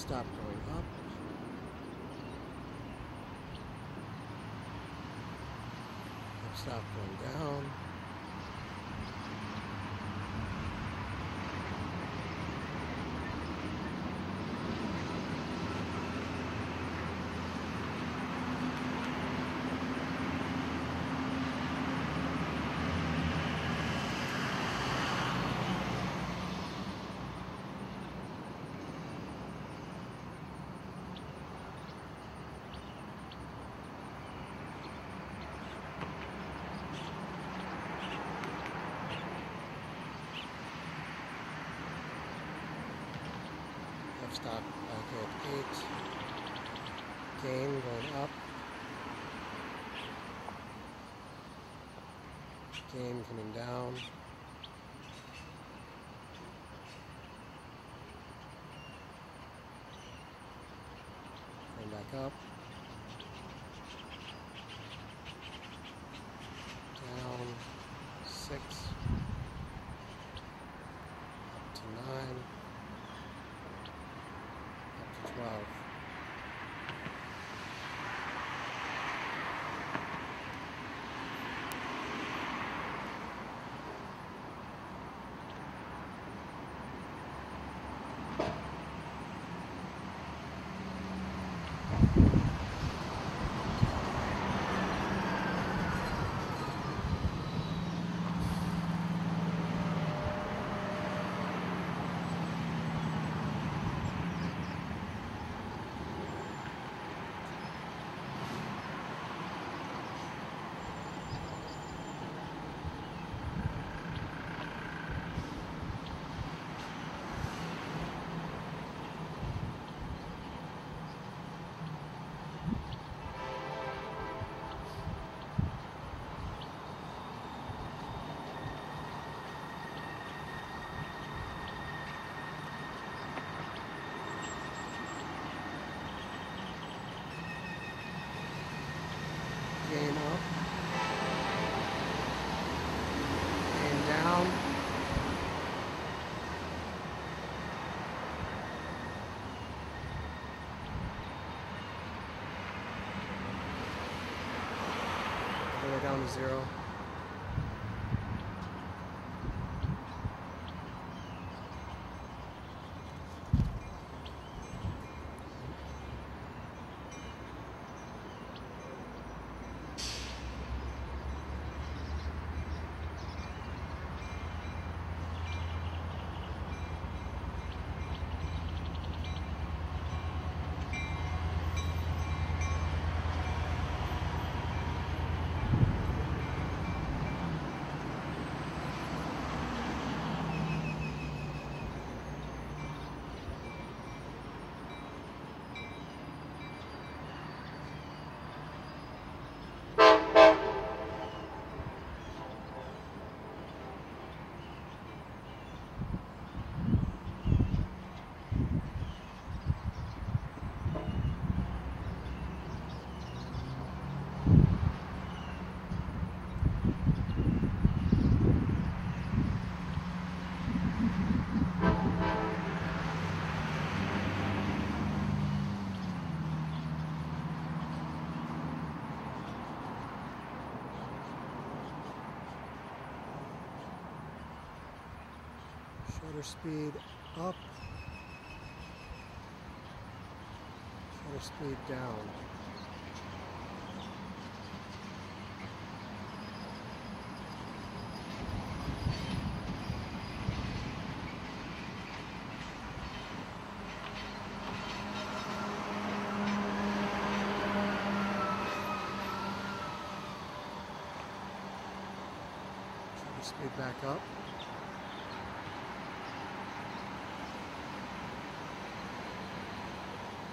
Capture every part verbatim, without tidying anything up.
stop going up. Stop going down. Stop back at eight, gain going up, gain coming down, and back up, down six, up to nine, twelve. Gain up, gain down, all the way down to zero. Shutter speed up, shutter speed down. Shutter speed back up.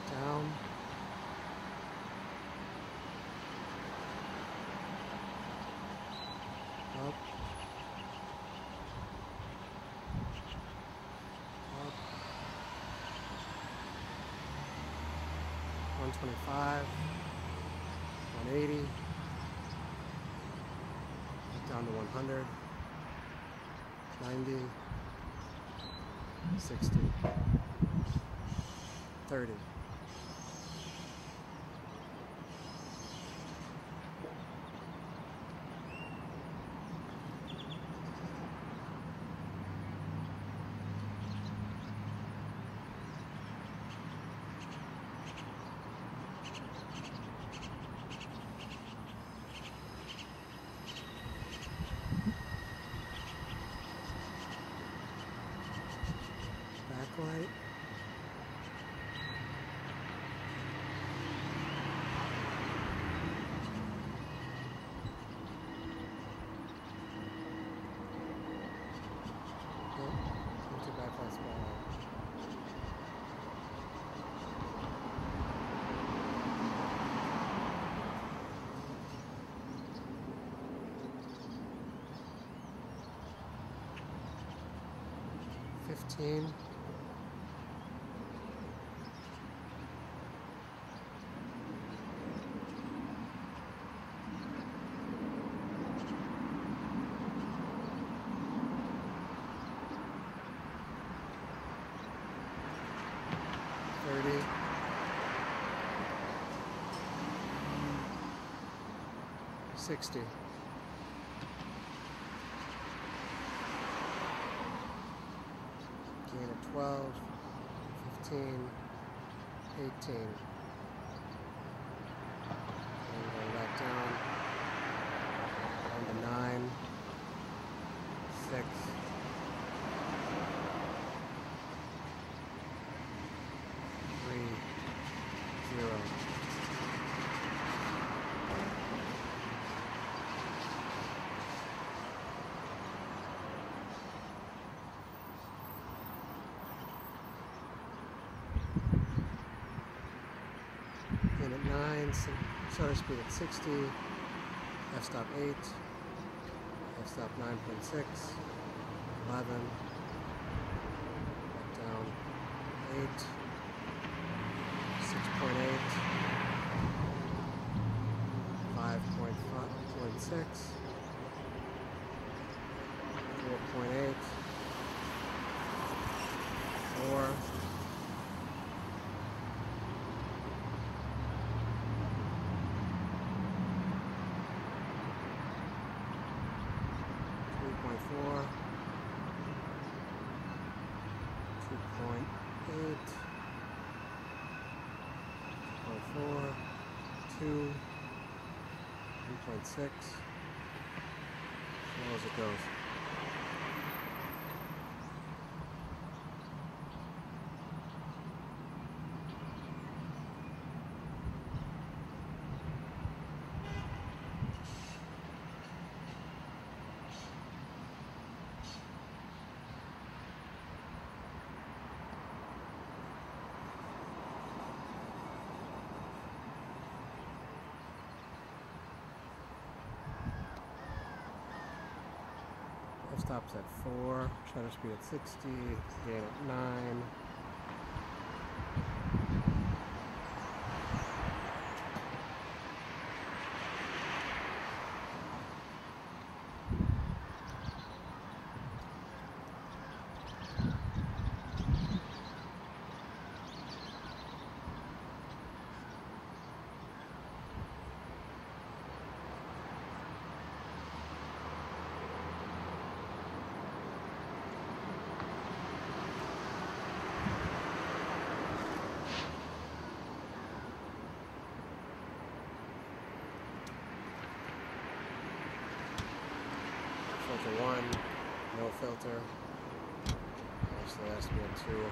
Down. Up. Up. one twenty-five. one eighty. Down to one hundred. ninety. sixty. thirty. fifteen. sixty. Gain of twelve, fifteen, eighteen. And go back down. Down to nine, six. Shutter speed at sixty, f-stop eight, f-stop nine point six, eleven, back down eight, six point eight, five point six, four point eight, four, six, as low as it goes. Stops at four, shutter speed at sixty, gain at nine, one, no filter. Actually, it has to be a two.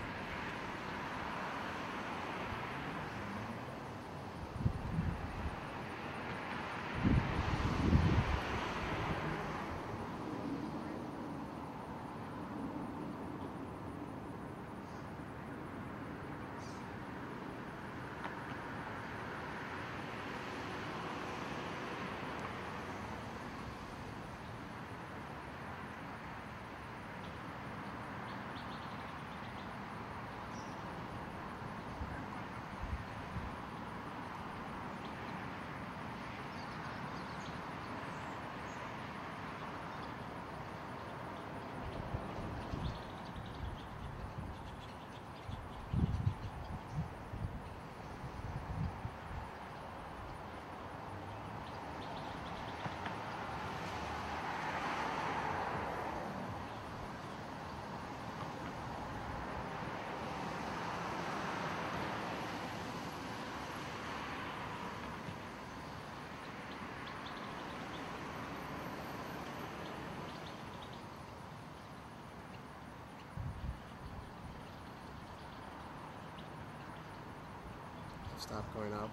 stop going up,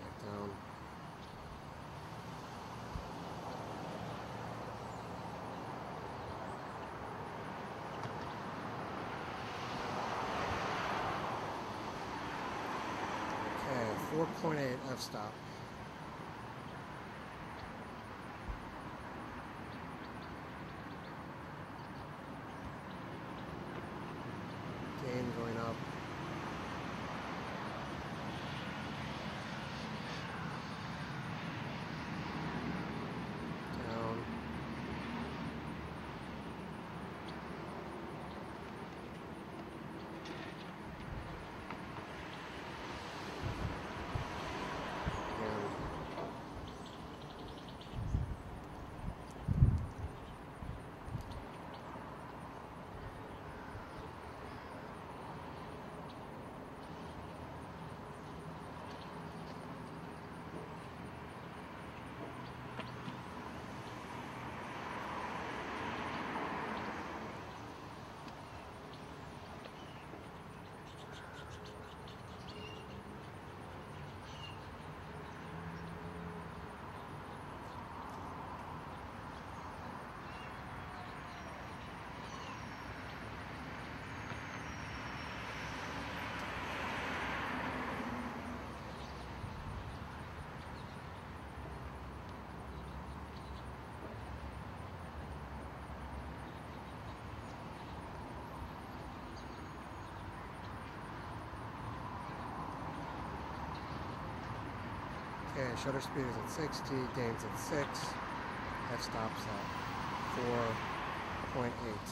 back down. four point eight f-stop. Gain going up. Down. Okay, shutter speed is at sixty, gain's at six, f-stop's at four point eight.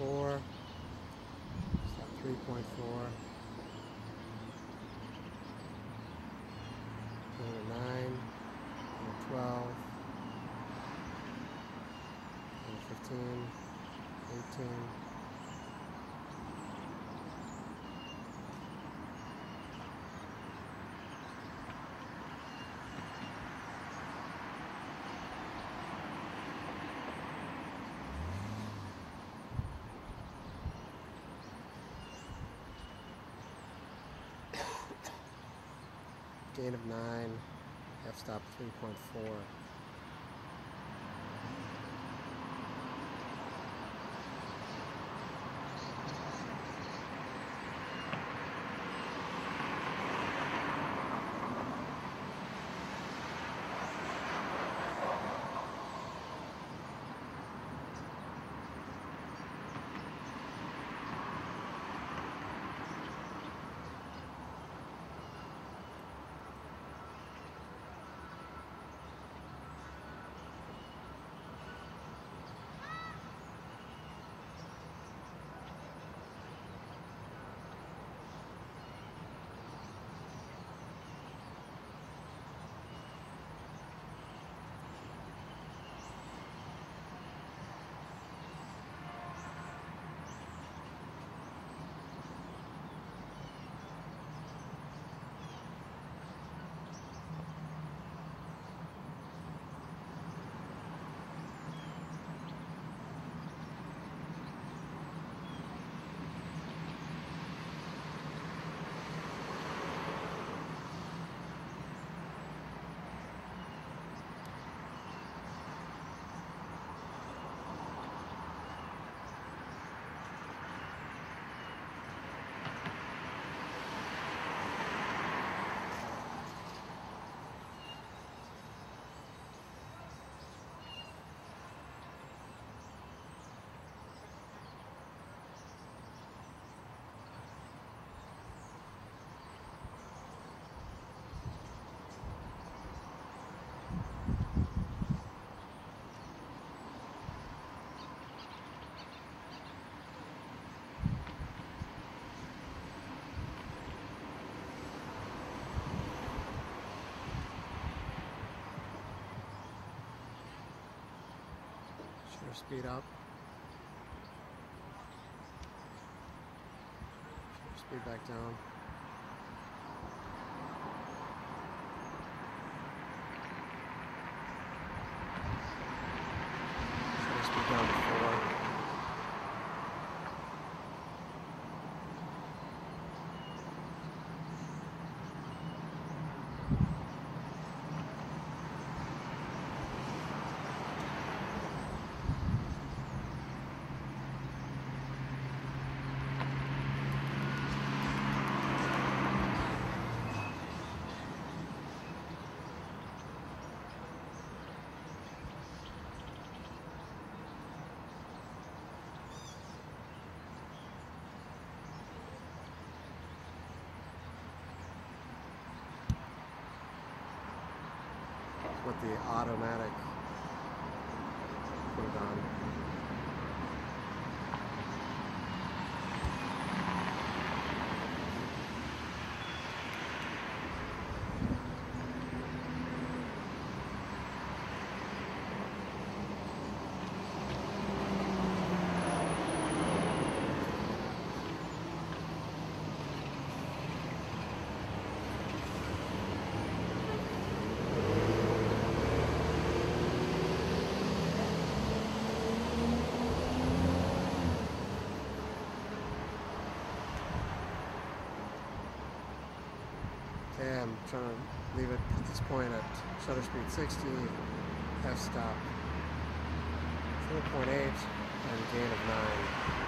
three point four. It's not three point four. eighteen, gain of nine, f stop three point four. Speed up. Speed back down. Speed down to four. With the automatic put it on. I'm trying to leave it at this point at shutter speed sixty, f-stop four point eight, and gain of nine.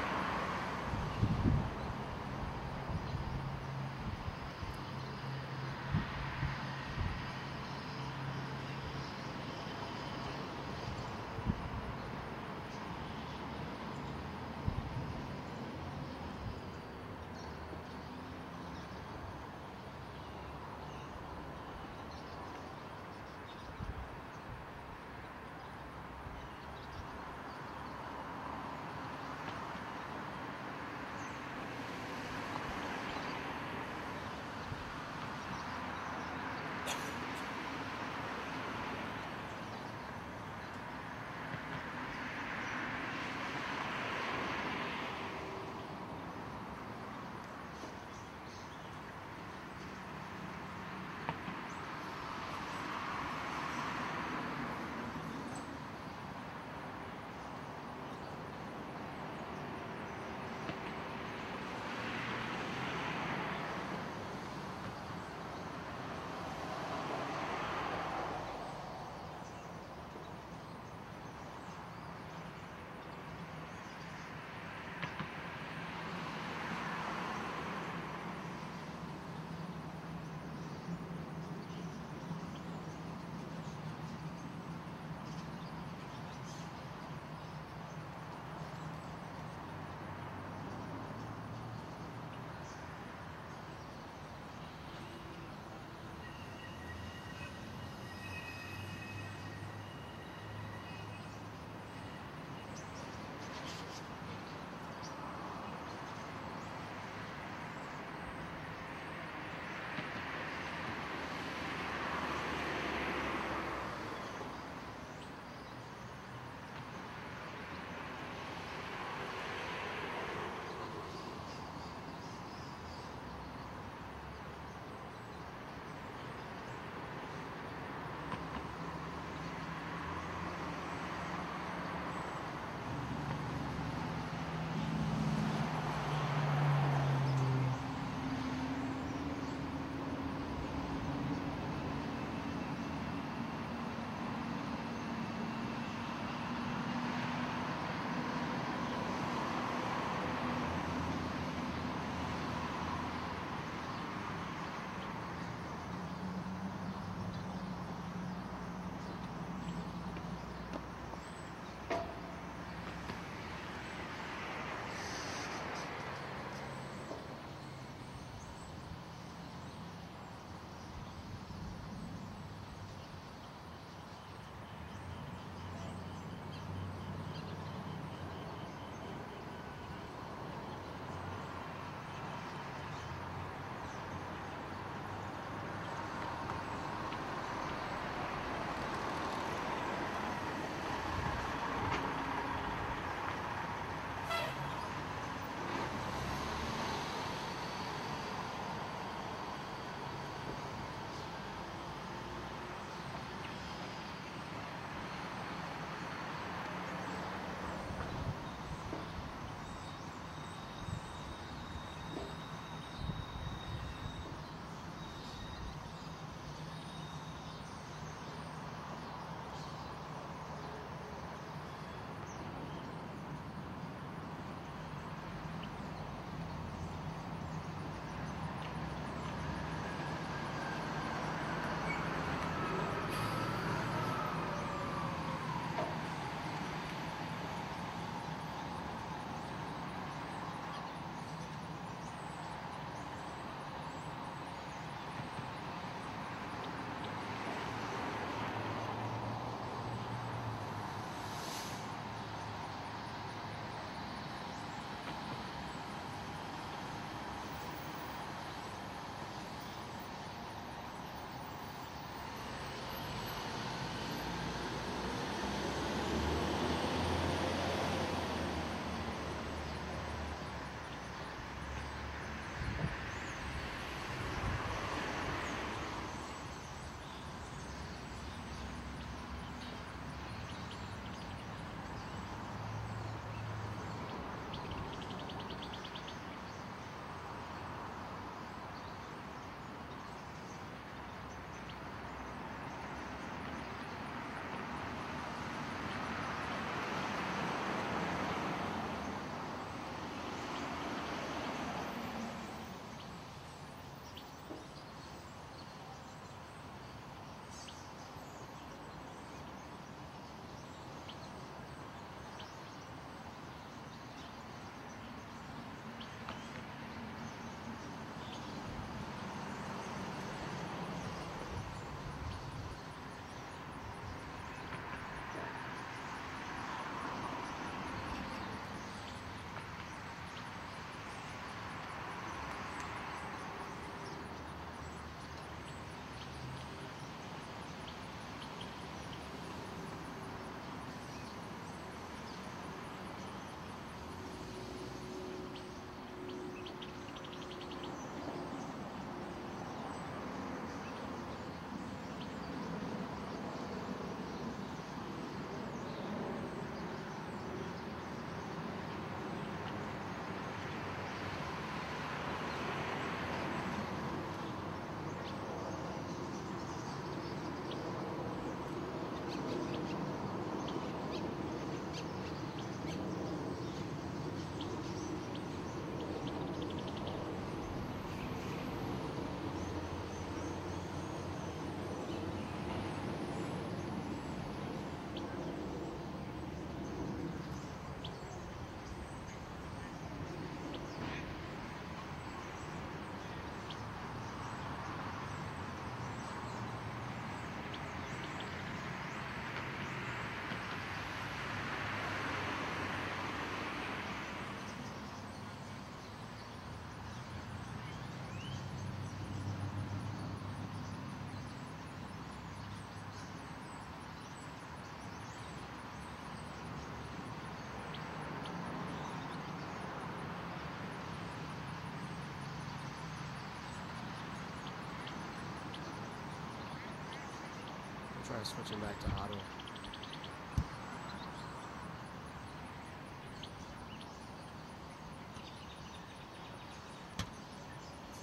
Try switching back to auto.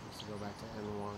Let's go back to N one.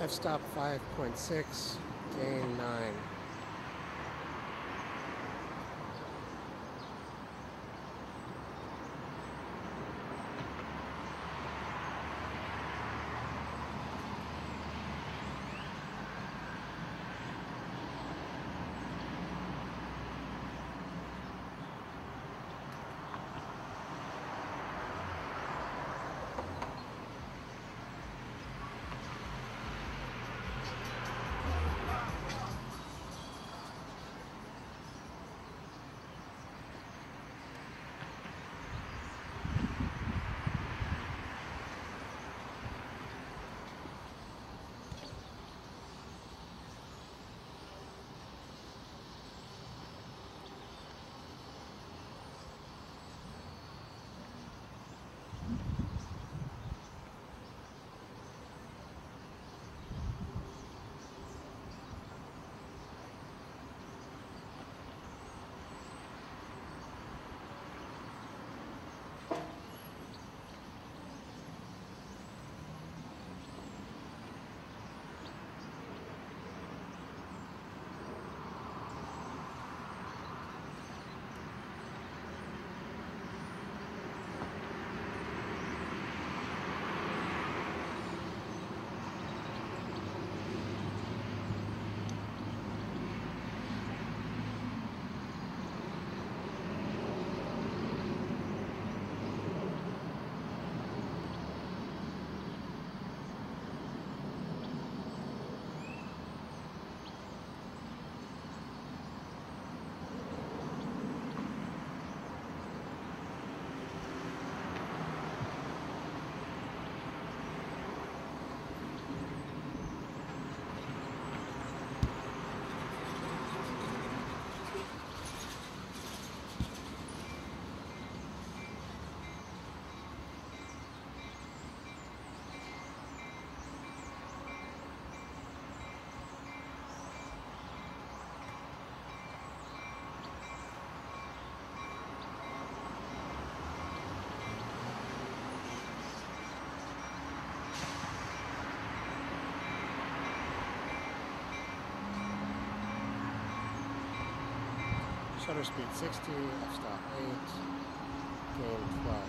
F-stop five point six, gain nine. shutter speed sixty, f-stop eight, gain twelve.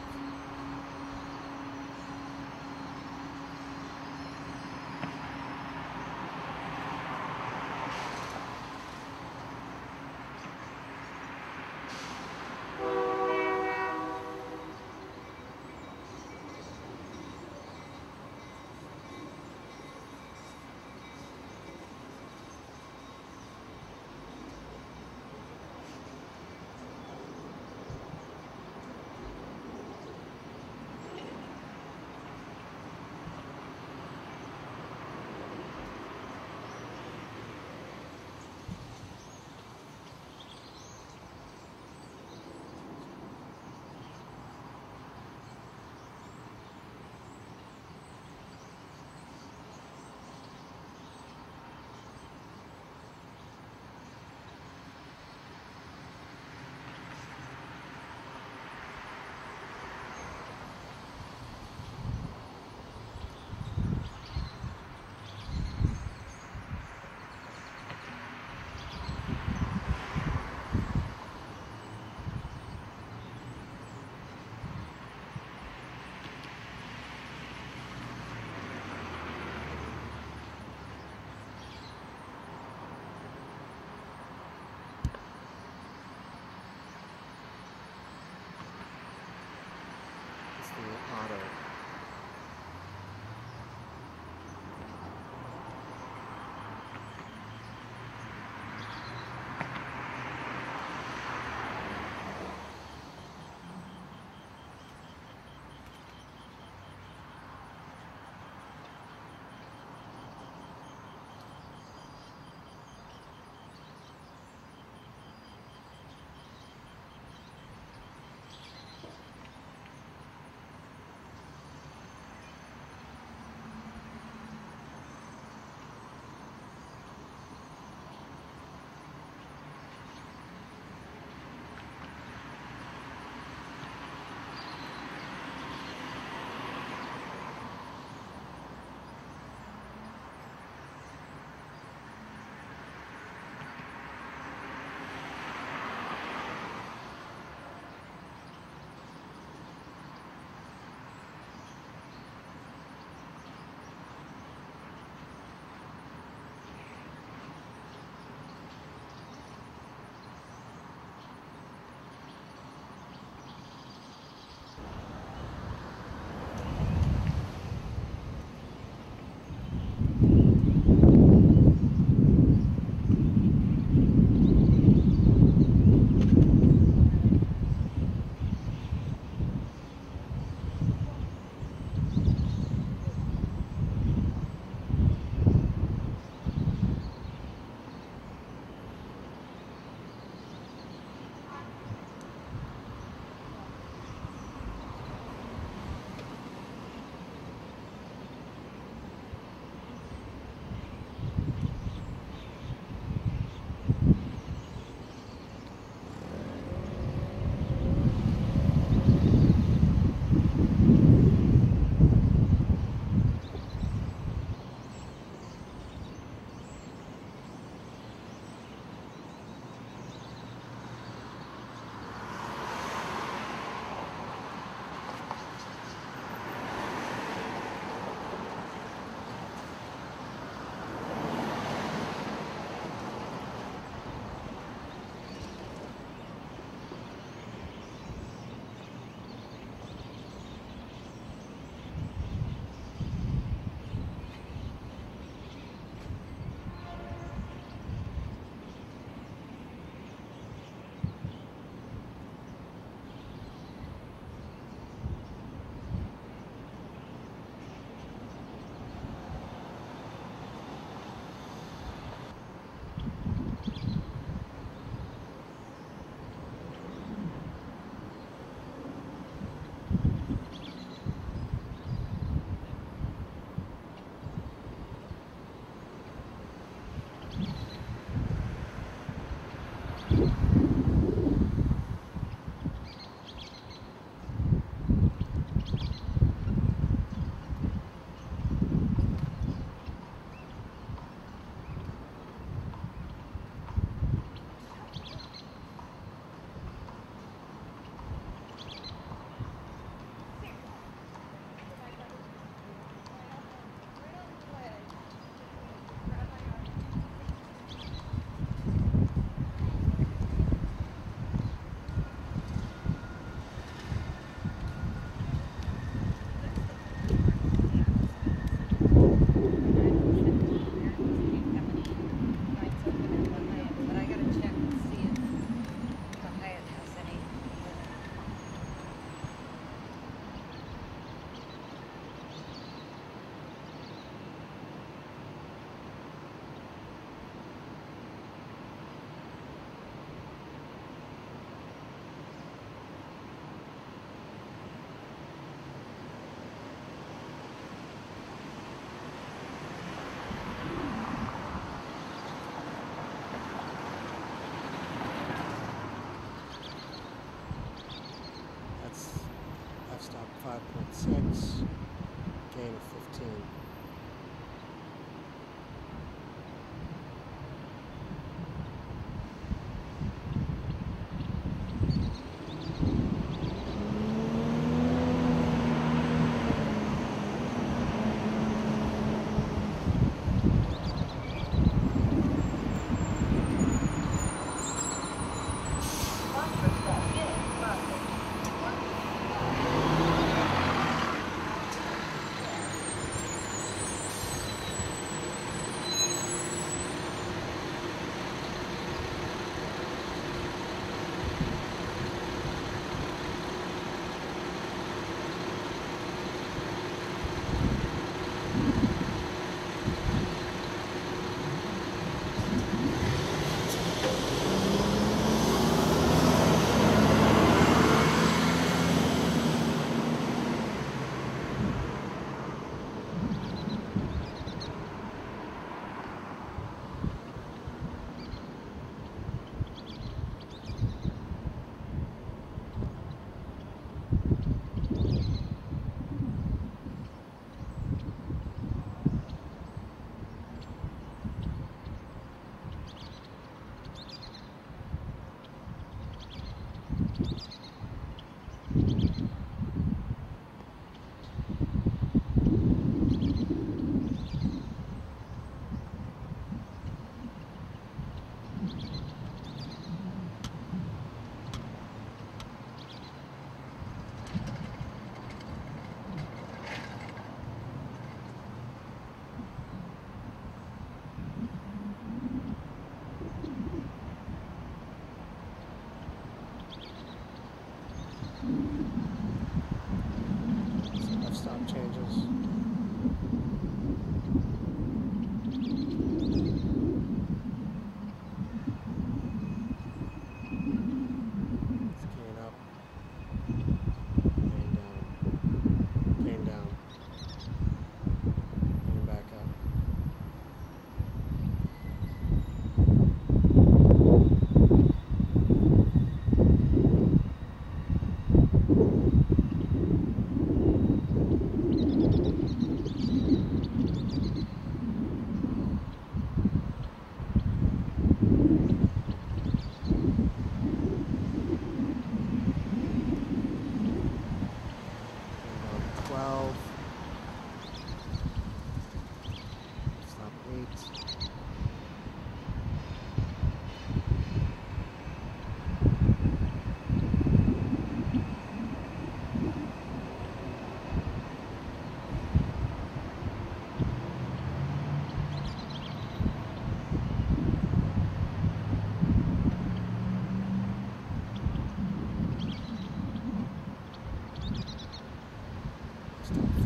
six, gain of fifteen.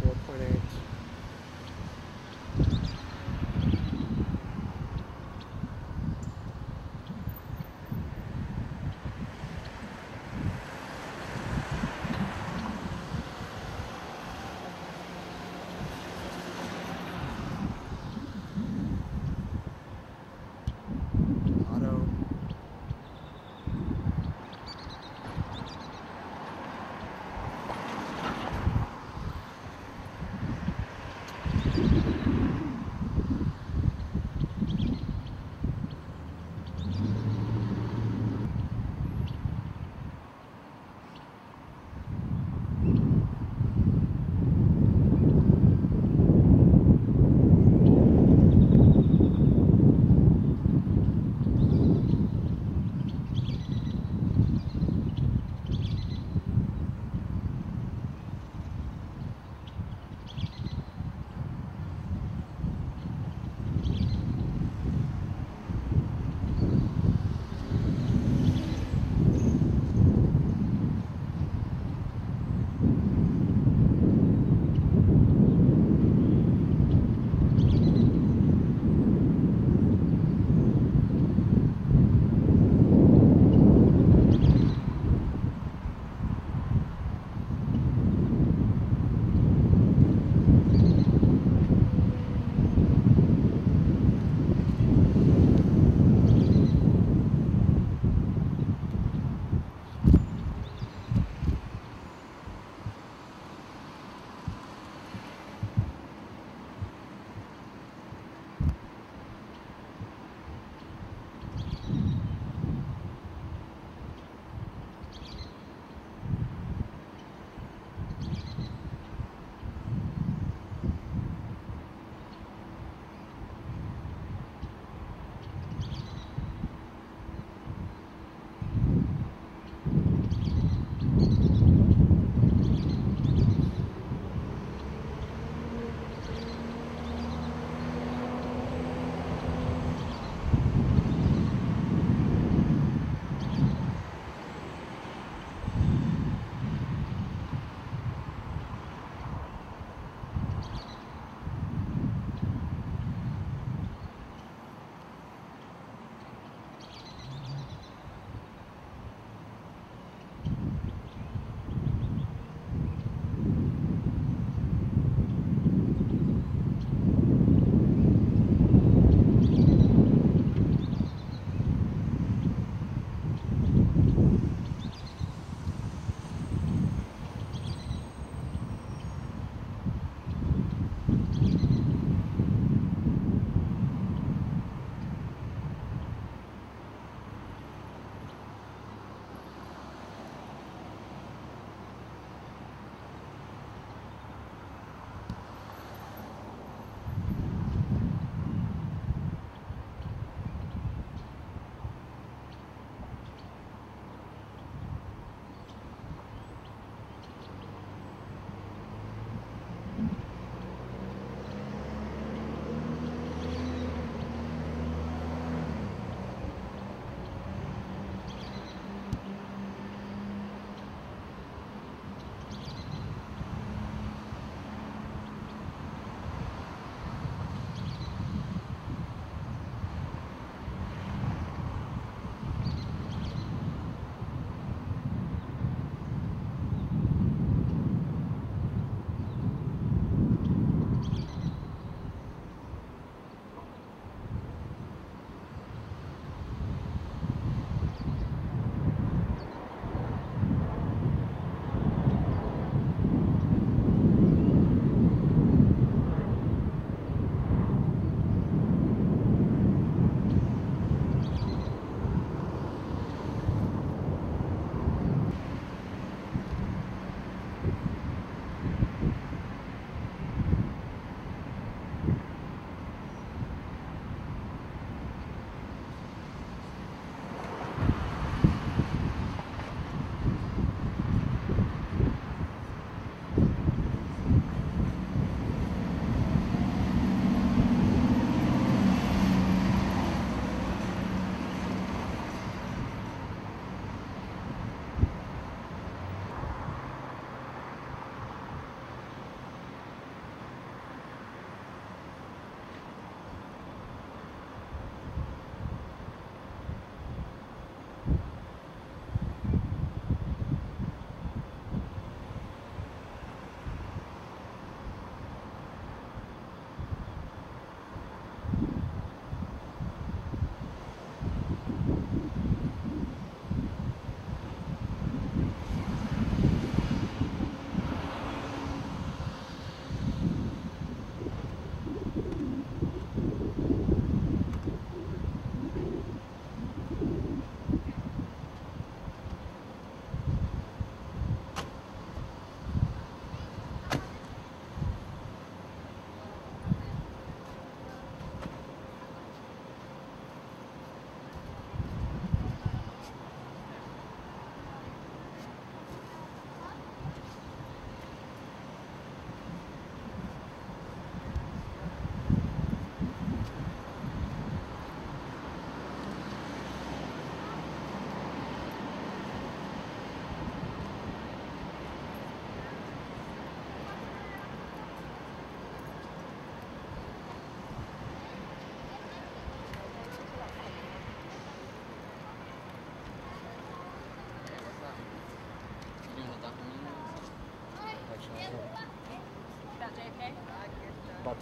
four point eight.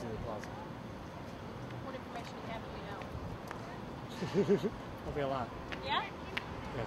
Dealey Plaza. What information do you have that we know? That'll be a lot. Yeah? Yeah.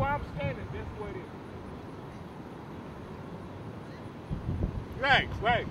where I'm standing, that's where it is. Right, right.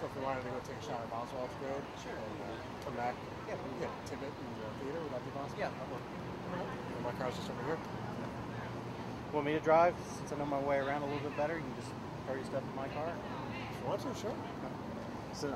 So if we wanted to go take a shot at Boswell's Road, sure. And, uh, come back, yeah, we get Tibbet and the theater. Would that be possible? Yeah, that works. Right. My car's just over here. Want me to drive? Since I know my way around a little bit better, you can just throw your stuff in my car. If you want to, sure. So,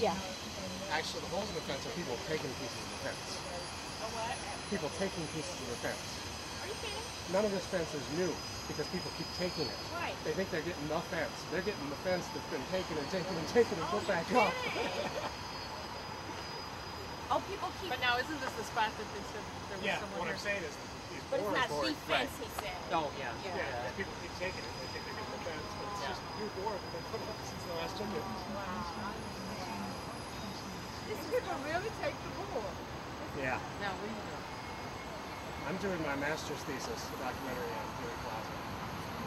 Yeah. Actually, the holes in the fence are people taking pieces of the fence. A what? People taking pieces of the fence. Are you kidding? None of this fence is new because people keep taking it. Right. They think they're getting the fence. They're getting the fence that's been taken and taken and taken and oh, put back up. Oh, people keep. But now isn't this the spot that they said there was yeah, someone? Yeah. What I'm saying is, these but it's not the fence, right. He said. Oh yeah. Yeah. yeah. yeah. People keep taking it. They think they're getting the fence, but it's yeah. just new board that they put up since the last two years. Wow. These people really take the board. Yeah. Now we know. I'm doing my master's thesis, a documentary on Dealey Plaza.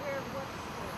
Where was the board?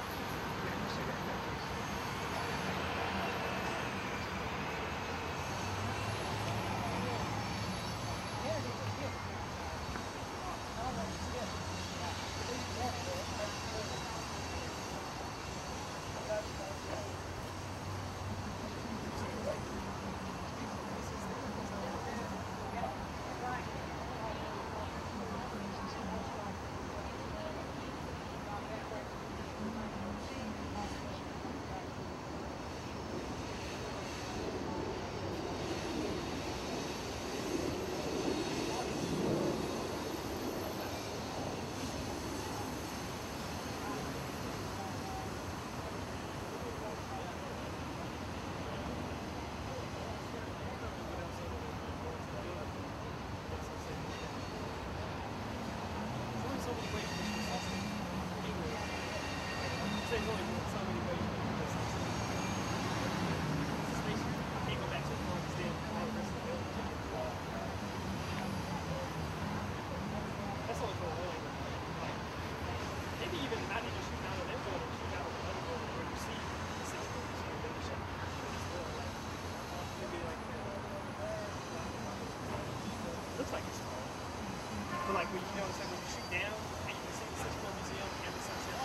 Down and you can see the Museum and the sunset.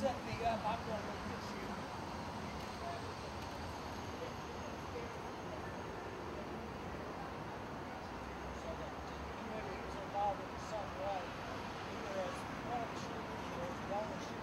set me up, I'm going to go get you. So that whoever he was involved in some way, either as one of the shooters or as the only shooter.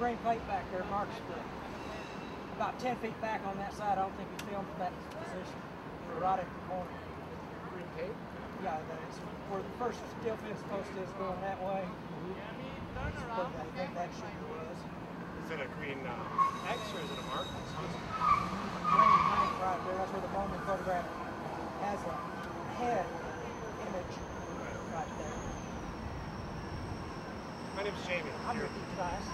Green plate back there marks the, about ten feet back on that side. I don't think you filmed from that position. You were right at the corner. Green tape? Yeah, that's where the first steel fence post is going that way. I think that should was. Is it a green uh, X or is it a mark? Green plate right there. That's where the Bowman photograph has a head image right there. My name's Jamie. I'm with you guys.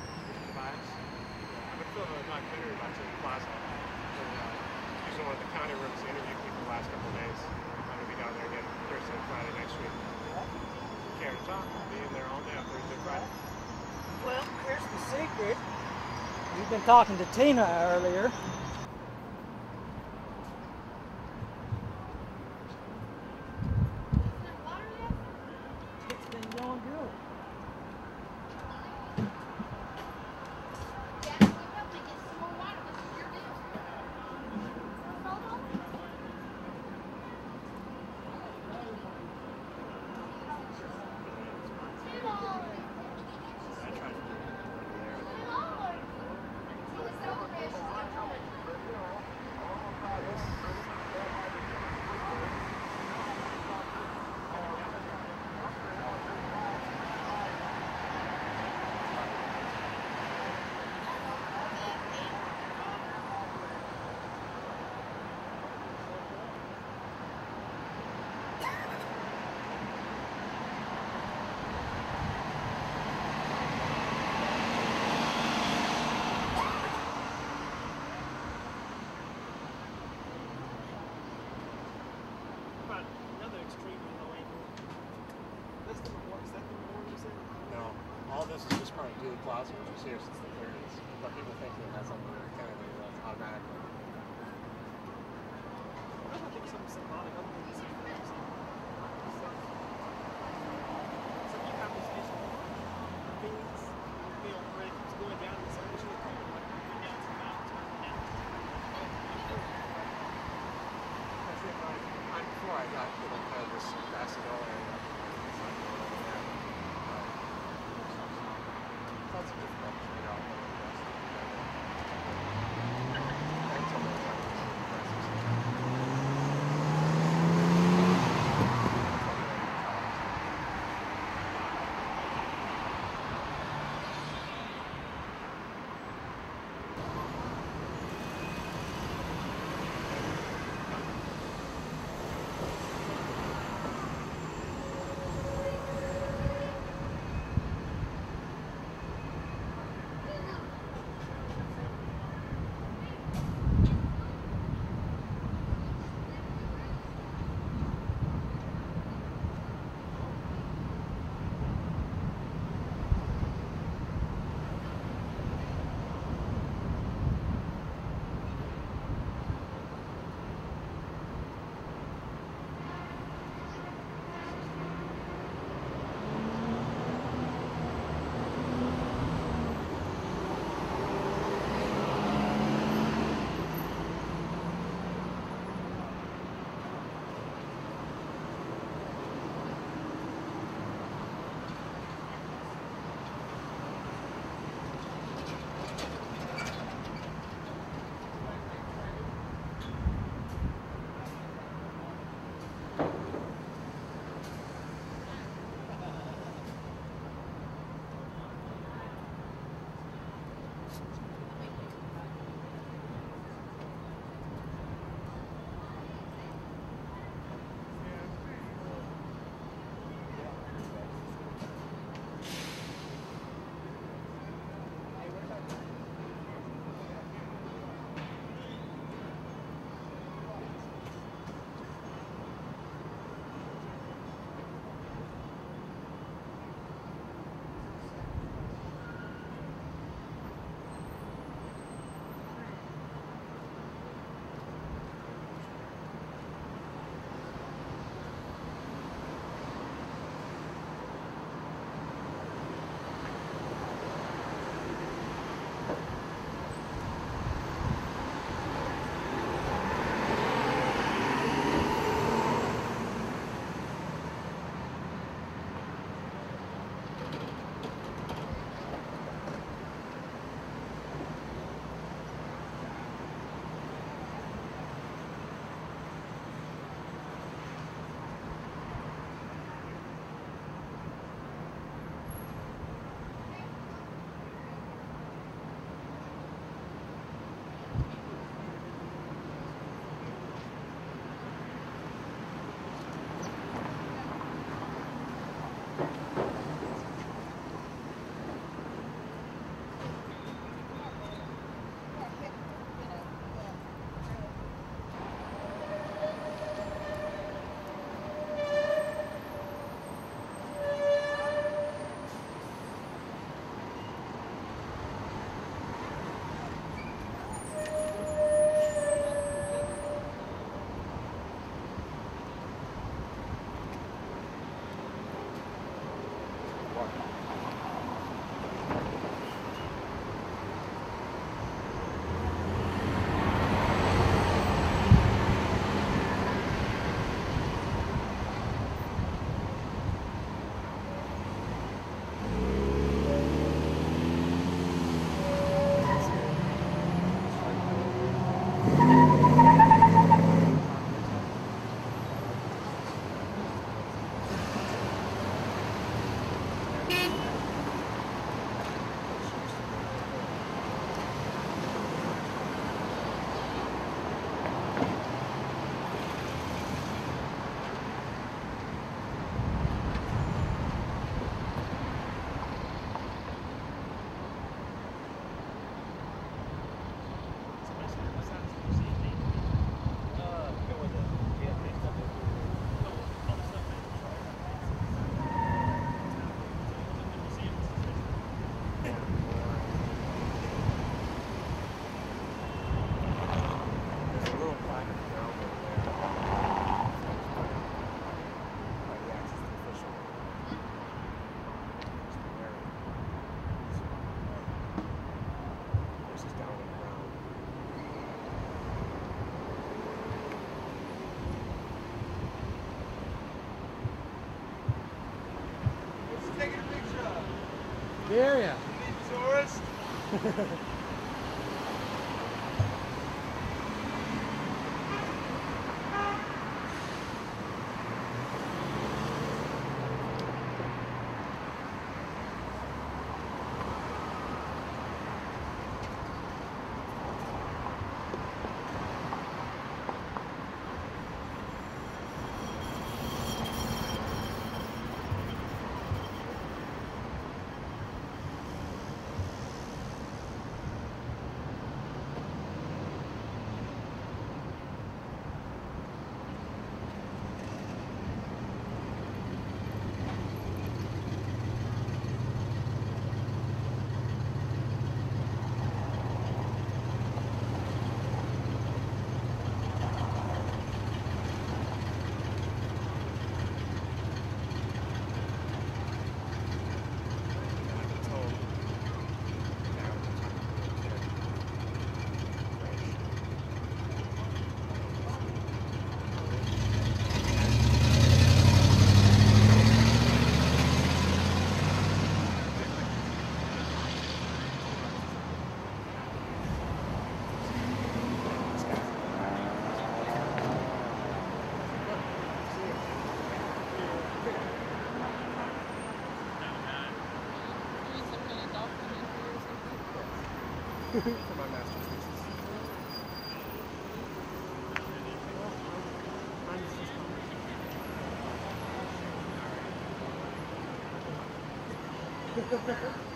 I've been filming a documentary about Dealey Plaza. And, uh, using one of the county rooms to interview people the last couple of days. I'm going to be down there again Thursday and Friday next week. Care to talk? I'll be in there all day on Thursday and Friday. Well, here's the secret. You've been talking to Tina earlier. Thank you. Dealey Plaza, which was here since the thirties. But people think that that's something that kind of realize automatically. I don't think something symbolic. I don't think it's something that it's like, it's like you have this vision of things, you know, where it keeps going down this original thing, like going down to the mountains, going down to the mountains. That's it, right? I, before I got to the kind of this basketball area, it's like going all the way down. It's not so difficult to figure out what it is. Thanks so much. Thank you. Yeah, yeah. Tourist. For my master's thesis. Mine is just